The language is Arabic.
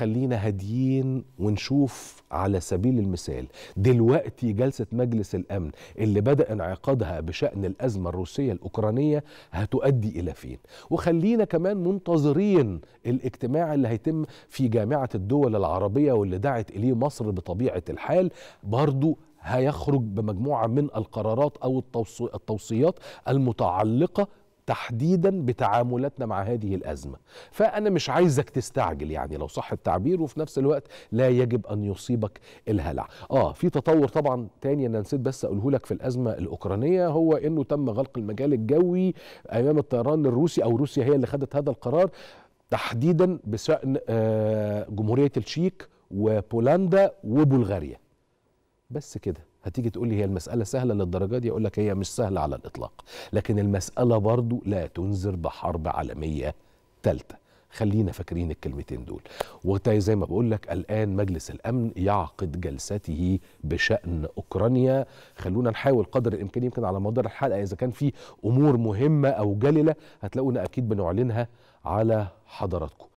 خلينا هاديين ونشوف. على سبيل المثال دلوقتي جلسة مجلس الأمن اللي بدأ انعقادها بشأن الأزمة الروسية الأوكرانية هتؤدي إلى فين؟ وخلينا كمان منتظرين الاجتماع اللي هيتم في جامعة الدول العربية واللي دعت إليه مصر بطبيعة الحال، برضو هيخرج بمجموعة من القرارات أو التوصيات المتعلقة تحديدا بتعاملاتنا مع هذه الأزمة. فأنا مش عايزك تستعجل يعني لو صح التعبير، وفي نفس الوقت لا يجب أن يصيبك الهلع. في تطور طبعا تاني أنا نسيت بس أقوله لك في الأزمة الأوكرانية، هو أنه تم غلق المجال الجوي أمام الطيران الروسي، أو روسيا هي اللي خدت هذا القرار تحديدا بشأن جمهورية التشيك وبولندا وبلغاريا. بس كده هتيجي تقول لي هي المسألة سهلة للدرجة دي؟ أقول لك هي مش سهلة على الإطلاق، لكن المسألة برضو لا تنذر بحرب عالمية ثالثة. خلينا فاكرين الكلمتين دول. وزي ما بقول لك الآن مجلس الأمن يعقد جلسته بشأن أوكرانيا. خلونا نحاول قدر الإمكان، يمكن على مدار الحلقة إذا كان في أمور مهمة أو جللة هتلاقونا أكيد بنعلنها على حضراتكم.